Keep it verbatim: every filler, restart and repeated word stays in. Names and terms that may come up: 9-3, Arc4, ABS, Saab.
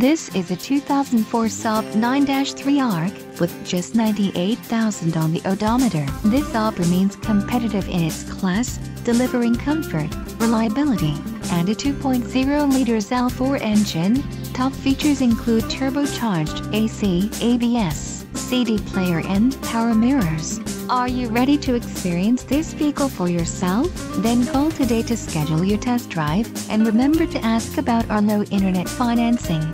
This is a two thousand four Saab nine three Arc, with just ninety-eight thousand on the odometer. This Saab remains competitive in its class, delivering comfort, reliability, and a two point oh liter L four engine. Top features include turbocharged A C, A B S, C D player and power mirrors. Are you ready to experience this vehicle for yourself? Then call today to schedule your test drive, and remember to ask about our low internet financing.